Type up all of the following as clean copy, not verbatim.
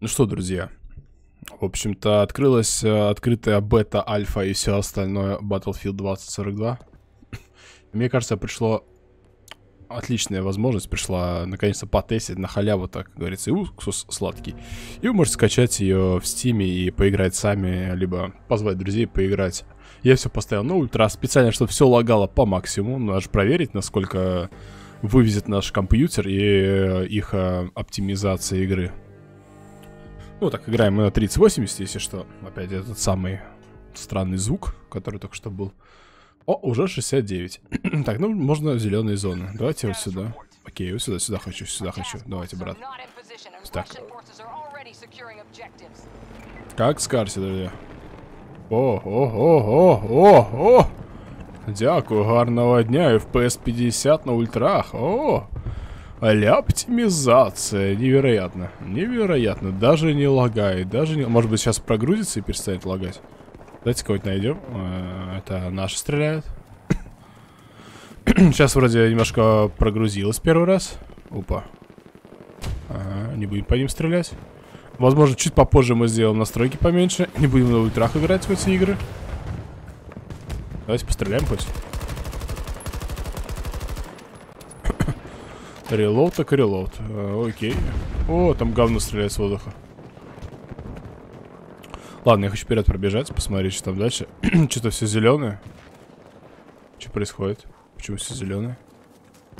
Ну что, друзья, в общем-то открылась открытая бета, альфа и все остальное Battlefield 2042. Мне кажется, пришло отличная возможность, пришла наконец-то потестить на халяву, так говорится, и уксус сладкий. И вы можете скачать ее в Steam и поиграть сами, либо позвать друзей поиграть. Я все поставил на ультра, специально, чтобы все лагало по максимуму, надо же проверить, насколько вывезет наш компьютер и их оптимизация игры. Ну так, играем мы на 3080, если что. Опять этот самый странный звук, который только что был. О, уже 69. Так, ну можно в зеленые зоны. Давайте вот сюда. Окей, вот сюда, сюда хочу. Давайте, брат. Так. Как скарси, друзья. О. Дякую, гарного дня. FPS 50 на ультрах. О, а-ля оптимизация. Невероятно. Невероятно. Даже не лагает. Даже не... Может быть, сейчас прогрузится и перестанет лагать. Давайте кого-нибудь найдем. Это наши стреляют. Сейчас вроде немножко прогрузилось первый раз. Опа. Ага, не будем по ним стрелять. Возможно, чуть попозже мы сделаем настройки поменьше. Не будем на ультрах играть в эти игры. Давайте постреляем хоть. Релоуд так и релоуд. Окей. О, там говно стреляет с воздуха. Ладно, я хочу вперед пробежать, посмотреть, что там дальше. Что-то все зеленое. Что происходит? Почему все зеленое?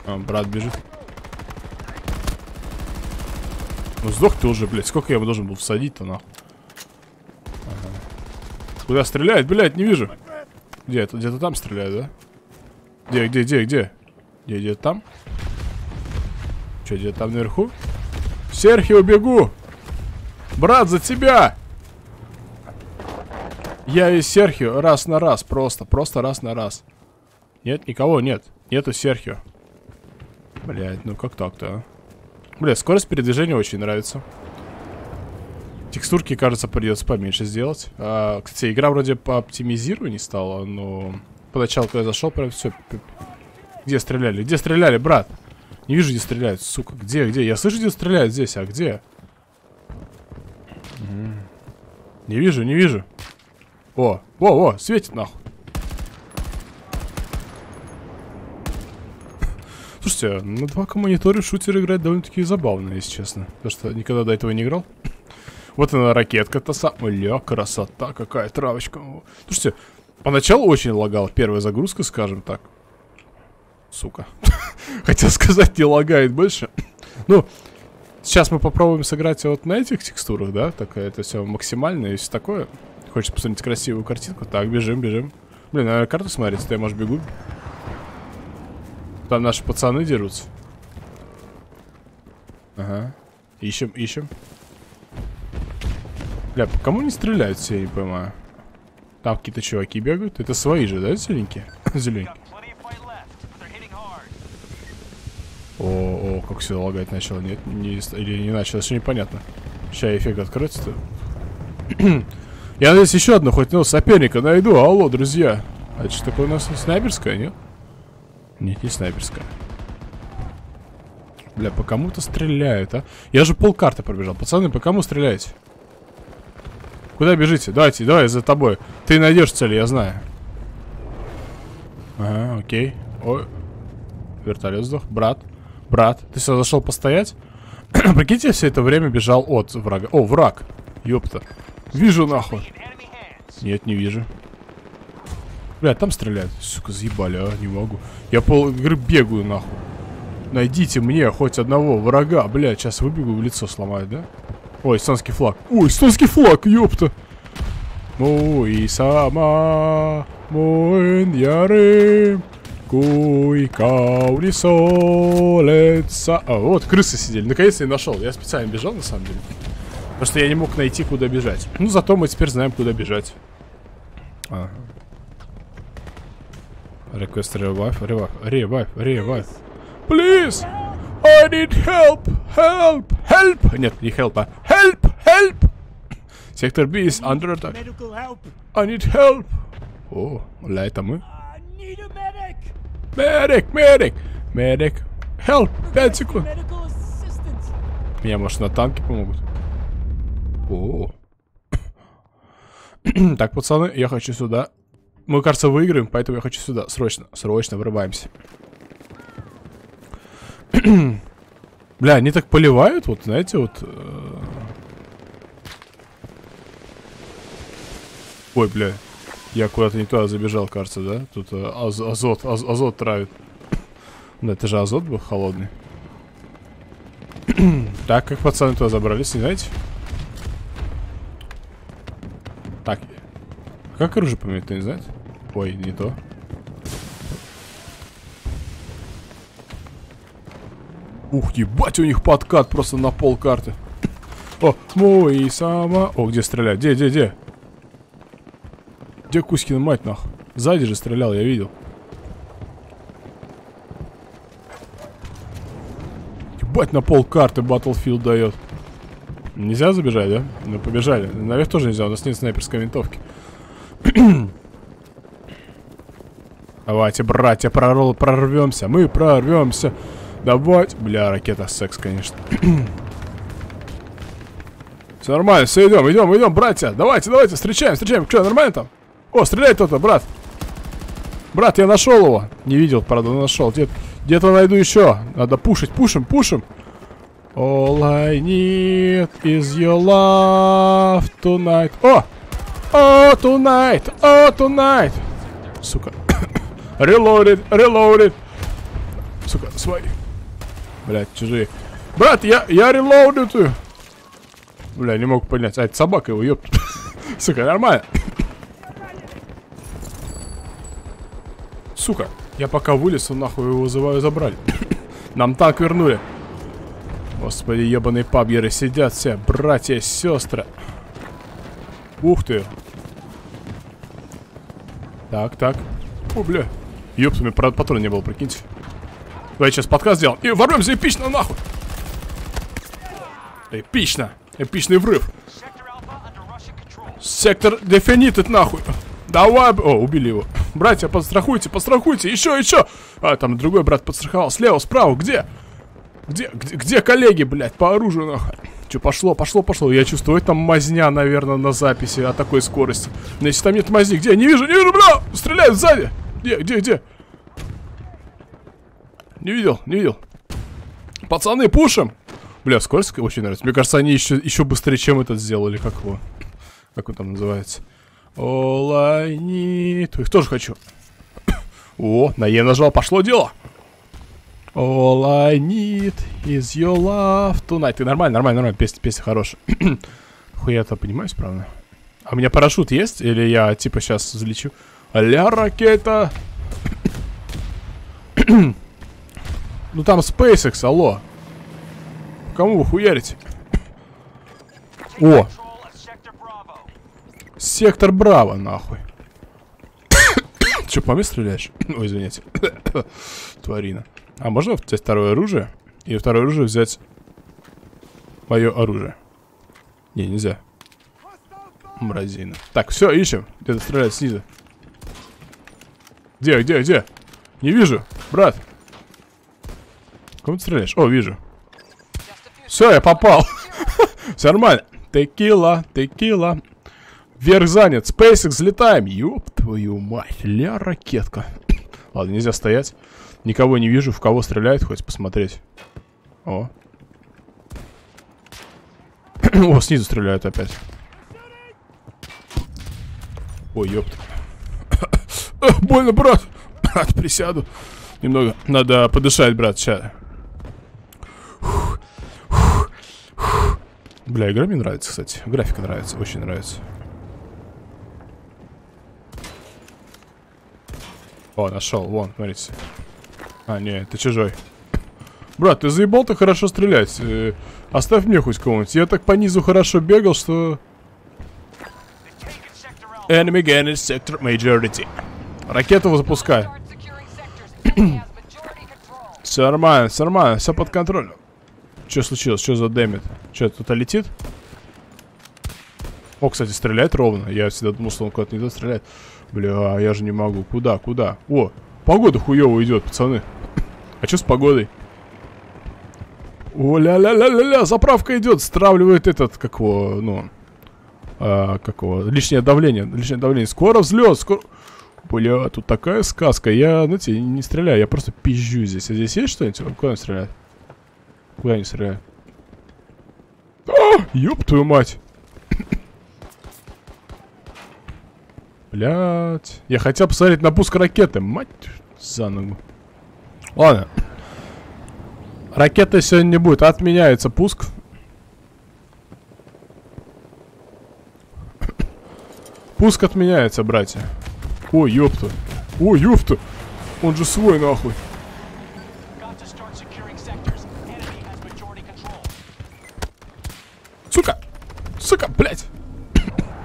А, брат бежит. Ну сдох ты уже, блядь. Сколько я его должен был всадить-то, нахуй? Ага. Куда стреляет, блядь, не вижу. Где-то, где-то там стреляют, да? Где? Где-то там? Че, где-то там наверху? Серхио, бегу! Брат, за тебя! Я и Серхио раз на раз, просто раз на раз. Нет, никого нет. Нету Серхио. Блять, ну как так-то, а? Блять, скорость передвижения очень нравится. Текстурки, кажется, придется поменьше сделать. А, кстати, игра вроде по оптимизированию стала, но... Поначалу, когда я зашел, прям все... Где стреляли? Где стреляли, брат? Не вижу, где стреляют, сука. Где? Я слышу, где стреляют здесь, а где? Не вижу. О, светит нахуй. Слушайте, на 2К мониторе шутер играть довольно-таки забавно, если честно. Потому что никогда до этого не играл. Вот она, ракетка-то самая. Ля, красота, какая травочка. Слушайте, поначалу очень лагала первая загрузка, скажем так. Сука. Хотел сказать, не лагает больше. Ну, сейчас мы попробуем сыграть вот на этих текстурах, да? Так, это все максимально и все такое. Хочется посмотреть красивую картинку. Так, бежим. Блин, наверное, карту смотреть, то я, может, бегу. Там наши пацаны дерутся. Ага. Ищем. Бля, по кому не стреляют все, я не понимаю. Там какие-то чуваки бегают. Это свои же, да, зелененькие? Зелененькие. О, как все лагать начало. Нет, или не начало, все непонятно. Сейчас эффект откроется-то. Я здесь еще одну хоть, ну, соперника найду. Алло, друзья. А это что такое у нас? Снайперская, нет? Нет, не снайперская. Бля, по кому-то стреляют, а? Я же полкарты пробежал. Пацаны, по кому стреляете? Куда бежите? Давай, за тобой. Ты найдешь цель, я знаю. Ага, окей. Ой. Вертолет сдох. Брат, ты сюда зашел постоять? Прикиньте, я все это время бежал от врага. О, враг. Ёпта. Вижу нахуй. Нет, не вижу. Бля, там стреляют. Сука, заебали, а, не могу. Я пол игры бегаю нахуй. Найдите мне хоть одного врага. Бля, сейчас выбегу, в лицо сломают, да? Ой, эстонский флаг. Ой, эстонский флаг, ёпта. Мой сама, мой ярым, куйка улисо лица. А, вот, крысы сидели. Наконец-то я нашел. Я специально бежал, на самом деле. Потому что я не мог найти, куда бежать. Ну, зато мы теперь знаем, куда бежать. Ага. Request revive. Please! I need help! Нет, не help, а help! Сектор B is under attack. I need help! О, ля, это мы? Medic! Help! 5 секунд! Меня, может, на танке помогут? О. Так, пацаны, я хочу сюда. Мы, кажется, выиграем, поэтому я хочу сюда. Срочно, срочно врываемся. Бля, они так поливают, вот, знаете, вот. Ой, бля. Я куда-то не туда забежал, кажется, да? Тут азот травит. Да, это же азот был холодный. Так, как пацаны туда забрались, не знаете? Так. А как оружие поменять, кто не знает? Ой, не то. Ух, ебать, у них подкат просто на пол карты. О, мой сама... О, где стрелять? Где? Где Кузькина мать, нах? Сзади же стрелял, я видел. Ебать, на пол карты Battlefield дает. Нельзя забежать, да? Ну, побежали. Наверх тоже нельзя, у нас нет снайперской винтовки. Давайте, братья, прорвемся. Мы прорвемся. Давайте. Бля, ракета секс, конечно. Все нормально, все идем, братья. Давайте, встречаем. Что, нормально там? О, стреляет кто-то, брат. Брат, я нашел его. Не видел, правда, нашел. Где-то найду еще. Надо пушить, пушим. All I need is your love tonight. О! О, tonight. Сука. Reloaded. Сука, свои. Блядь, чужие. Брат, я релоудитую. Бля, не мог поднять. А, это собака его, ёпт. Сука, нормально. Сука, я пока вылез, нахуй его вызываю, забрали. Нам танк вернули. Господи, ебаные пабгеры сидят все, братья и сестры. Ух ты. Так. О, бля. Ёпт, у меня патрона не было, прикиньте. Давай сейчас подкаст сделал. И ворвемся эпично, нахуй. Эпично. Эпичный врыв. Сектор дефинитит, нахуй. Давай. О, убили его. Братья, подстрахуйте. Еще. А, там другой брат подстраховал. Слева, справа. Где коллеги, блядь? По оружию, нахуй. Че, пошло. Я чувствую, там мазня, наверное, на записи о такой скорости. Но если там нет мазни, где? Не вижу, бля. Стреляют сзади. Где? Не видел. Пацаны, пушим. Бля, скорость очень нравится. Мне кажется, они еще быстрее, чем этот сделали. Как его? Как он там называется? All I need. Их тоже хочу. О, на Е нажал. Пошло дело. All I need is your love tonight. Ты нормально. Песня хорошая. Хуя-то понимаешь, правда? А у меня парашют есть? Или я, типа, сейчас взлечу? Аля, ракета. Ну там SpaceX, алло. Кому вы хуярите? О! Сектор Браво, нахуй. Че, по мне стреляешь? Ой, извините. Тварина. А можно взять второе оружие? И второе оружие взять... Мое оружие. Не, нельзя. Мразина. Так, все, ищем. Где-то стреляют снизу. Где? Не вижу, брат. Кому ты стреляешь? О, вижу. Все, я попал. Все нормально. Текила. Вверх занят. SpaceX, взлетаем. Ёб твою мать. Ля, ракетка. Ладно, нельзя стоять. Никого не вижу. В кого стреляет, хоть посмотреть. О. О, снизу стреляют опять. Ой, ёпт. Больно, брат. Присяду. Немного. Надо подышать, брат. Сейчас. Бля, игра мне нравится, кстати. Графика нравится, очень нравится. О, нашел, вон, смотрите. А, не, ты чужой. Брат, ты заебал так хорошо стрелять. Оставь мне хоть кого-нибудь. Я так по низу хорошо бегал, что... Enemy gained sector majority. Ракету запускай. Все нормально, все под контролем. Что случилось? Что за дэмит? Что, кто-то летит? О, кстати, стреляет ровно. Я всегда думал, что он куда-то не туда стреляет. Бля, я же не могу. Куда? О, погода хуёво идет, пацаны. А что с погодой? О, ля-ля-ля-ля-ля, заправка идет. Стравливает этот, как его, ну, какого? Лишнее давление. Лишнее давление. Скоро взлет, скоро... Бля, тут такая сказка. Я, знаете, не стреляю, я просто пизжу здесь. А здесь есть что-нибудь? Куда он стреляет? Куда я не стреляю? А, ёб твою мать. Блядь. Я хотел посмотреть на пуск ракеты. Мать за ногу. Ладно. Ракеты сегодня не будет. Отменяется пуск. Пуск отменяется, братья. Ой, ёпта. Ой, ёпта. Он же свой, нахуй. Сука. Сука, блядь.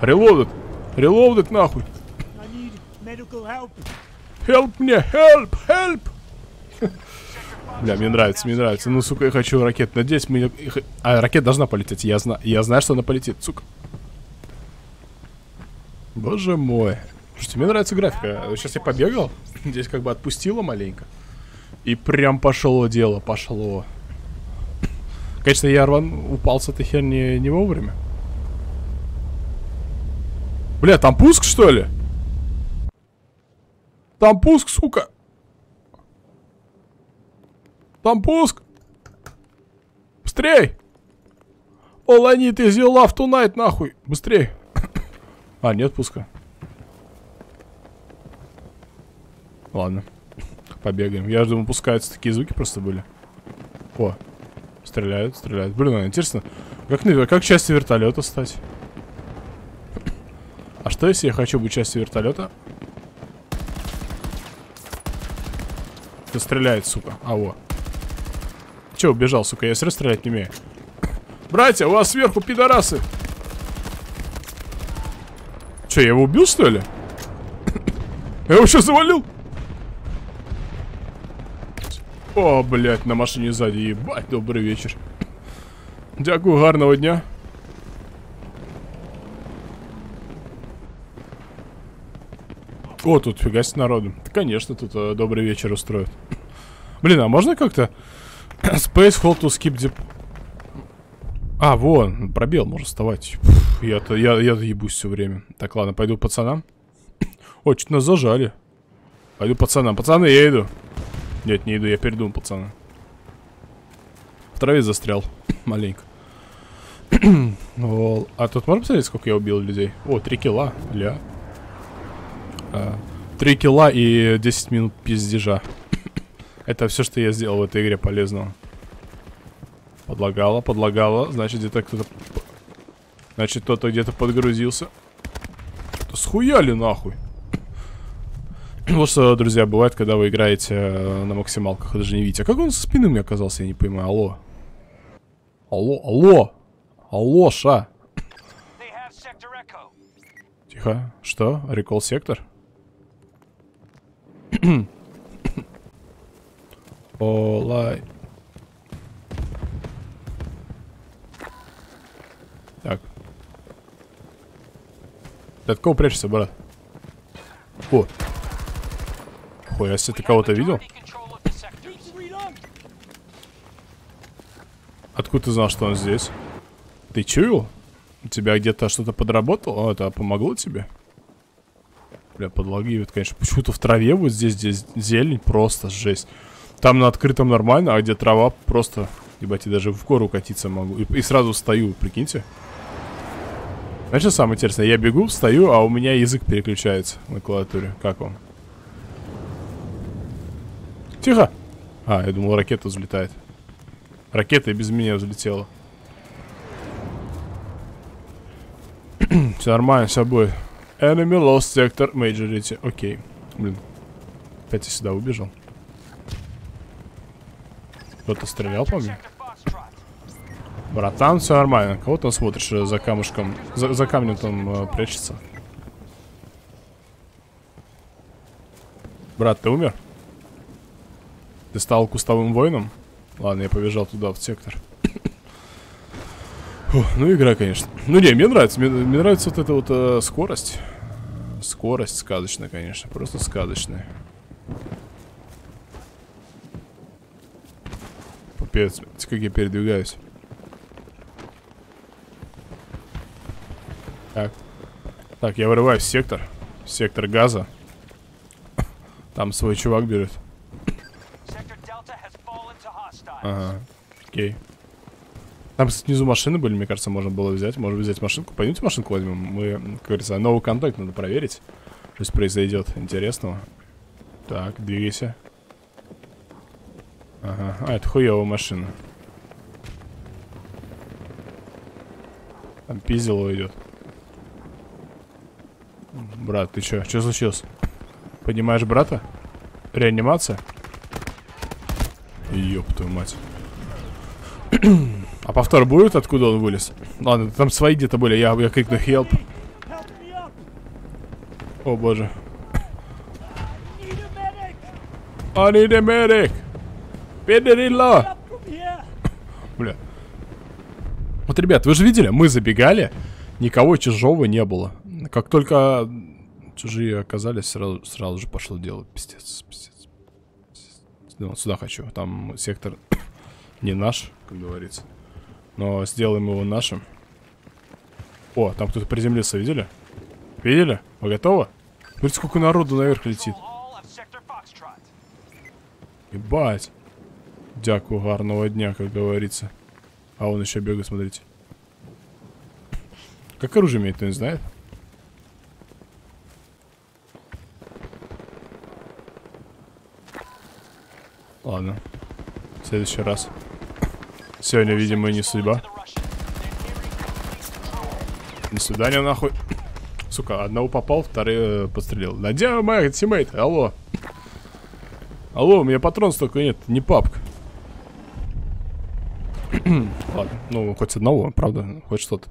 Релоудит. Релоудит, нахуй. Help мне, help, help. Бля, мне нравится, мне нравится. Ну, сука, я хочу ракет. Надеюсь, мне... А, ракета должна полететь. Я знаю, что она полетит, сука. Боже мой. Слушайте, мне нравится графика. Сейчас я побегал. Здесь как бы отпустило маленько. И прям пошло дело, пошло. Конечно, я упал с этой херни не вовремя. Бля, там пуск, что ли? Там пуск, сука. Там пуск. Быстрей. All I need is your love tonight, нахуй. Быстрей. А, нет пуска. Ладно. Побегаем. Я же думаю, пускаются такие звуки просто были. О. Стреляют, стреляют. Блин, интересно. Как частью вертолета стать? А что, если я хочу быть частью вертолета? Кто стреляет, сука. А, во. Че убежал, сука? Я сразу стрелять не умею. Братья, у вас сверху пидорасы. Че, я его убил, что ли? Я его сейчас завалил. О, блядь, на машине сзади. Ебать, добрый вечер. Дякую, гарного дня. О, тут фига с народом. Конечно, тут добрый вечер устроят. Блин, а можно как-то... Space hold to skip deep... А, вон, пробел, можно вставать. Я-то ебусь все время. Так, ладно, пойду пацанам. О, чуть нас зажали. Пойду пацанам. Пацаны, я иду. Нет, не иду, я передумал, пацаны. В траве застрял. Маленько. А тут можно посмотреть, сколько я убил людей? О, 3 килла, ля. 3 килла и 10 минут пиздежа. Это все, что я сделал в этой игре полезного. Подлагало, подлагало. Значит, где-то кто-то... Значит, кто-то где-то подгрузился. Схуяли, нахуй. Вот что, друзья, бывает, когда вы играете на максималках, даже не видите. А как он со спины мне оказался, я не понимаю. Алло. Алло, алло. Алло, ша. Тихо. Что? Рекол сектор? Олай. Так. Ты от кого прячешься, брат? О. Ой, а если ты кого-то видел? Откуда ты знал, что он здесь? Ты чуял? У тебя где-то что-то подработало? Это помогло тебе? Бля, подлагивает, конечно. Почему-то в траве вот здесь зелень просто жесть. Там на открытом нормально, а где трава просто... Ебать, я даже в гору катиться могу. И сразу встаю, прикиньте. Знаешь, что самое интересное? Я бегу, встаю, а у меня язык переключается на клавиатуре. Как вам? Тихо! А, я думал, ракета взлетает. Ракета без меня взлетела. Все нормально, все будет. Enemy lost sector majority. Окей. Блин. Опять я сюда убежал. Кто-то стрелял по мне? Братан, все нормально. Кого там смотришь за камушком? За камнем там прячется. Брат, ты умер? Ты стал кустовым воином? Ладно, я побежал туда, в сектор. Фух, ну, игра, конечно. Ну, не, мне нравится. Мне нравится вот эта вот скорость. Скорость сказочная, конечно. Просто сказочная. Пипец, как я передвигаюсь. Так. Так, я вырываюсь в сектор. В сектор газа. Там свой чувак берет. Ага, окей. Там снизу машины были, мне кажется, можно было взять. Можем взять машинку. Пойдемте машинку возьмем. Мы, как говорится, новый контакт надо проверить. Что здесь произойдет интересного. Так, двигайся. Ага, а это хуевая машина. Там пиздело идет. Брат, ты чё? Чё случилось? Поднимаешь брата? Реанимация? Ёб твою мать. А повтор будет, откуда он вылез? Ладно, там свои где-то были. Я крикну help. О боже. I need a medic. Педерило. Бля. Вот, ребят, вы же видели, мы забегали, никого чужого не было. Как только чужие оказались, сразу же пошло дело. Пиздец, пиздец, пиздец. Сюда хочу, там сектор не наш, как говорится. Но сделаем его нашим. О, там кто-то приземлился, видели? Видели? Вы готовы? Смотрите, сколько народу наверх летит. Ебать. Дяку гарного дня, как говорится. А он еще бегает, смотрите. Как оружие имеет, кто не знает. Ладно. В следующий раз. Сегодня, видимо, не судьба. Ни сюда, ни нахуй. Сука, одного попал, второй подстрелил. Надеюсь, моя тиммейт. Алло. Алло, у меня патрон столько нет. Не папка. Ладно, ну хоть одного, правда, хоть что-то.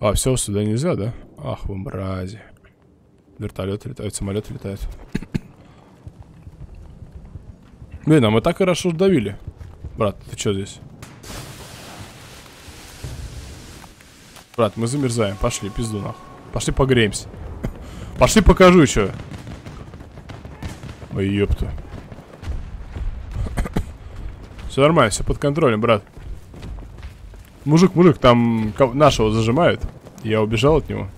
А, все, сюда нельзя, да? Ах, вы мрази. Вертолеты летают, самолеты летают. Блин, а мы так хорошо сдавили. Брат, ты что здесь? Брат, мы замерзаем, пошли, пизду нахуй. Пошли погреемся. Пошли покажу еще. Ой, ёпта. Все нормально, все под контролем, брат. Мужик, мужик, там нашего зажимают. Я убежал от него.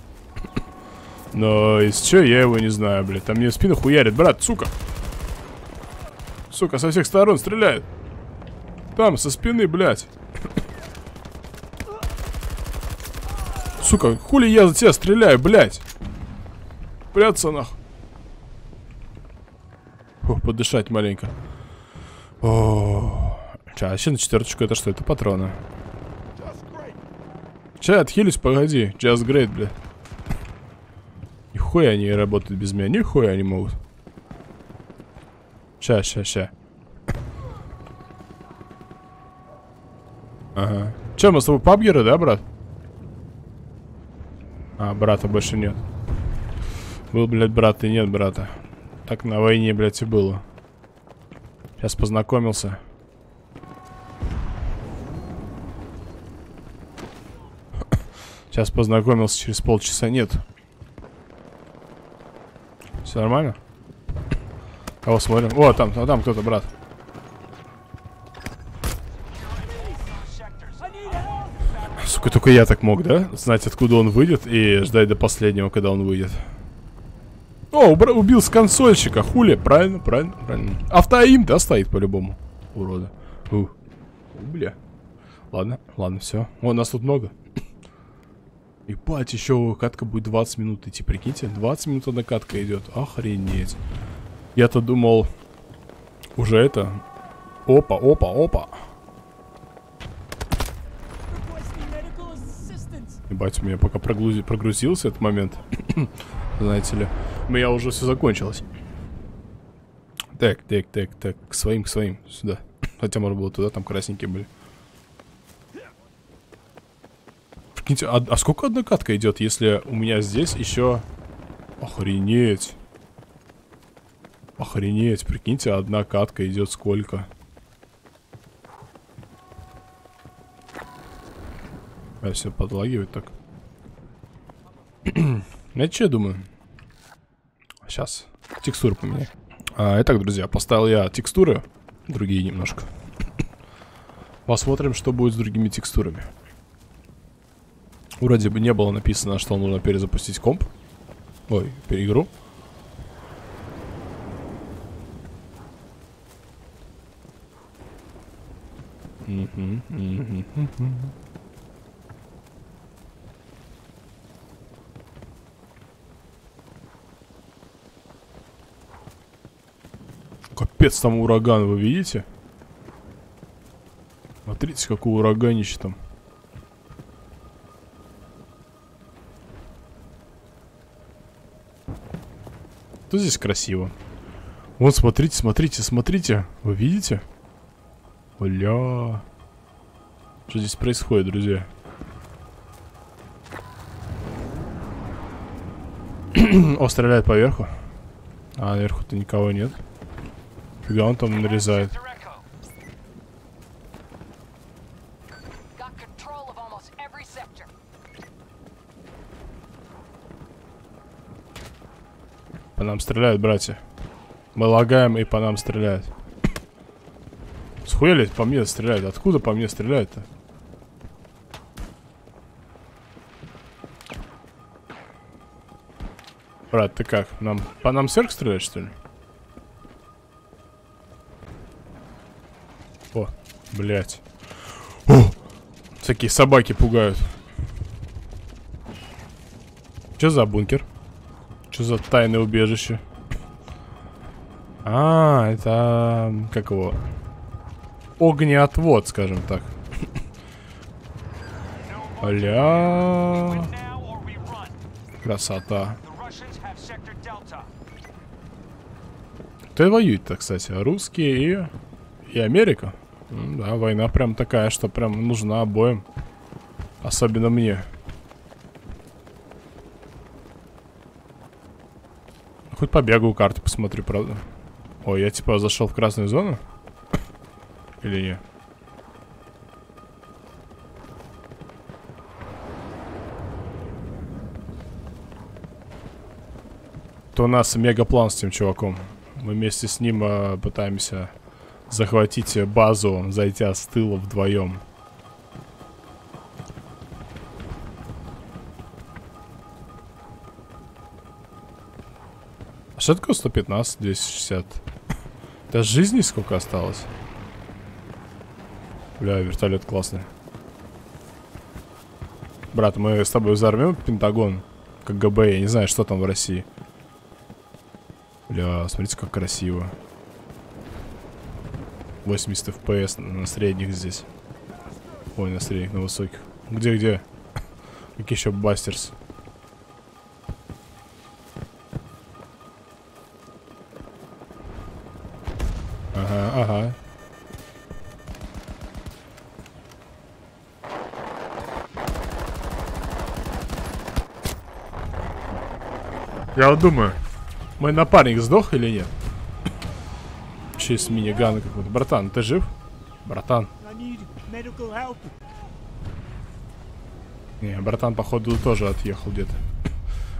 Но из чего я его не знаю, блядь. Там мне в спину хуярит, брат, сука. Сука, со всех сторон стреляют. Там, со спины, блядь. Сука, хули я за тебя стреляю, блядь. Прятаться нах. Фух, подышать маленько. О, а еще на четверточку это что? Это патроны. Сейчас отхилюсь, погоди. Just great, бля. Нихуя они работают без меня. Нихуя они могут. Ща. Ага. Че, мы с тобой пабгеры, да, брат? А, брата больше нет. Был, блядь, брат и нет брата. Так на войне, блядь, и было. Сейчас познакомился. Сейчас познакомился, через полчаса нет. Все нормально? Кого смотрим? О, там кто-то, брат. Сука, только я так мог, да? Знать, откуда он выйдет, и ждать до последнего, когда он выйдет. О, убил с консольщика, хули. Правильно, правильно, правильно. Автоим, да, стоит по-любому. Урода. Бля. Ладно, ладно, все. О, нас тут много. Ебать, еще катка будет 20 минут идти, прикиньте. 20 минут одна катка идет. Охренеть. Я-то думал, уже это. Опа. Ебать, у меня пока прогрузился этот момент. Знаете ли, у меня уже все закончилось. Так. К своим. Сюда. Хотя можно было туда, там красненькие были. А сколько одна катка идет, если у меня здесь еще... Охренеть. Охренеть, прикиньте, одна катка идет сколько. А все подлагивает так. Знаете, что я думаю? Сейчас. Текстуру поменяю. Итак, друзья, поставил я текстуры. Другие немножко. Посмотрим, что будет с другими текстурами. Вроде бы не было написано, что нужно перезапустить комп. Ой, переигру. Капец, там ураган, вы видите? Смотрите, какое ураганище там. Тут здесь красиво. Вот, смотрите, смотрите, смотрите. Вы видите? Бля. Что здесь происходит, друзья? О, стреляет поверху. А, наверху-то никого нет. Фига он там нарезает. По нам стреляют, братья. Мы лагаем, и по нам стреляют. Схуяли по мне стреляют? Откуда по мне стреляют-то? Брат, ты как? По нам сверху стреляют, что ли? О, блядь. О! Всякие собаки пугают. Чё за бункер? Что за тайное убежище? А, это... Как его? Огнеотвод, скажем так. Аля. Красота. Кто воюет-то, кстати? Русские и Америка. Да, война прям такая, что прям нужна обоим. Особенно мне. Хоть побегаю, карту посмотрю, правда. Ой, я типа зашел в красную зону? Или нет? То у нас мегаплан с тем чуваком. Мы вместе с ним пытаемся захватить базу, зайдя с тыла вдвоем. Что такое 115, 260? Да жизни сколько осталось? Бля, вертолет классный. Брат, мы с тобой взорвем Пентагон. КГБ, я не знаю, что там в России. Бля, смотрите, как красиво. 80 FPS на средних здесь. Ой, на средних, на высоких. Где-где? Какие еще бастерс? Ага. Я вот думаю, мой напарник сдох или нет? Через миниган какой-то. Братан, ты жив? Братан. Не, братан, походу, тоже отъехал где-то.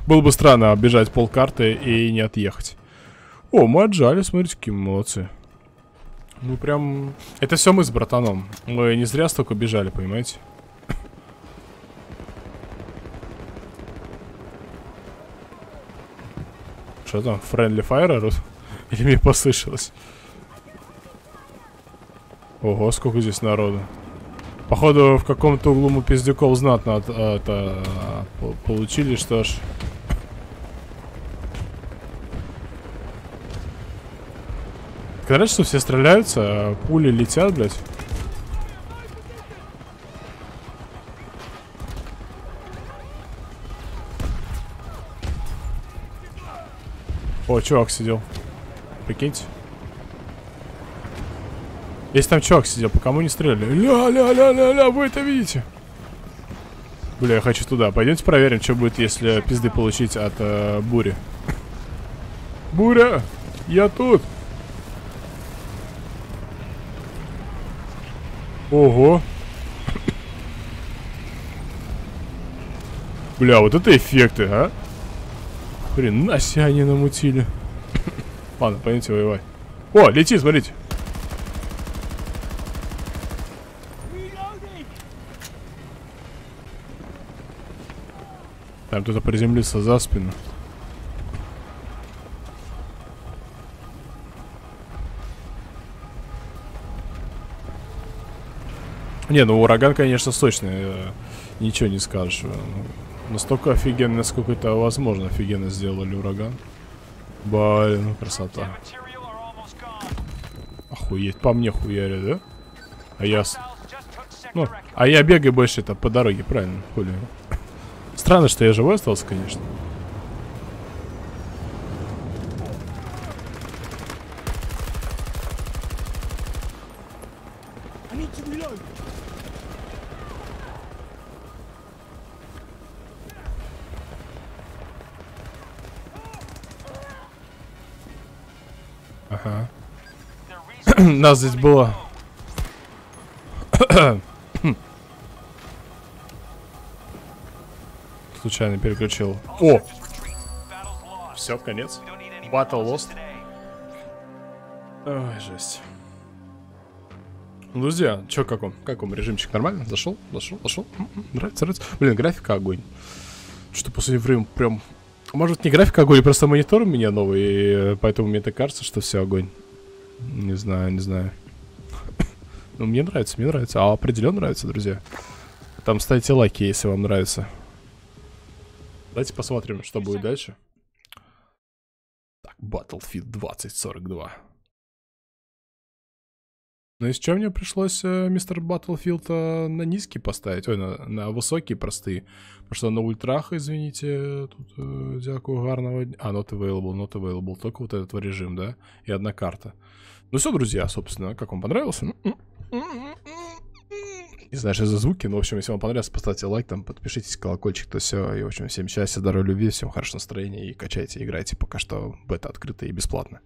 Было бы странно оббежать полкарты и не отъехать. О, мы отжали, смотрите, какие молодцы. Ну прям... Это все мы с братаном. Мы не зря столько бежали, понимаете? Что там, friendly fire? Или мне послышалось? Ого, сколько здесь народу. Походу, в каком-то углу мы пиздюков знатно получили, что ж... Говорят, что все стреляются, а пули летят, блядь. О, чувак сидел. Прикиньте. Если там чувак сидел, по кому не стреляли. Ля-ля-ля-ля-ля, вы это видите? Бля, я хочу туда. Пойдемте проверим, что будет, если пизды получить от бури. Буря! Я тут! Ого. Бля, вот это эффекты, а? Хрена себе они намутили. Ладно, пойдемте воевать. О, лети, смотрите. Там кто-то приземлится за спину. Не, ну ураган, конечно, сочный. Ничего не скажешь. Настолько офигенно, насколько это возможно, офигенно сделали ураган. Блин, красота. Охуеть, по мне хуярят, да? А я... Ну, а я бегаю больше это по дороге, правильно, хули. Странно, что я живой остался, конечно. Ага. Нас здесь было... Случайно переключил. О! Все, конец. Battle lost. Ой, жесть. Друзья, чё, как вам? Как вам режимчик? Нормально? Зашел? Зашел? Нравится, нравится. Блин, графика огонь. Что-то последнее время прям... Может, не графика огонь, просто монитор у меня новый, и поэтому мне так кажется, что все огонь. Не знаю, не знаю. Ну, мне нравится, мне нравится. А определенно нравится, друзья. Там ставьте лайки, если вам нравится. Давайте посмотрим, что будет дальше. Так, Battlefield 2042. Ну и с чем мне пришлось мистер Battlefield на низкий поставить? Ой, на высокие простые. Потому что на ультрах, извините, тут дякую гарного дня. А, not available, только вот этот режим, да? И одна карта. Ну все, друзья, собственно, как вам понравился? Не знаю, что за звуки, но, в общем, если вам понравилось, поставьте лайк, там, подпишитесь, колокольчик, то все. И, в общем, всем счастья, здоровья, любви, всем хорошего настроения и качайте, играйте. Пока что бета открыта и бесплатно.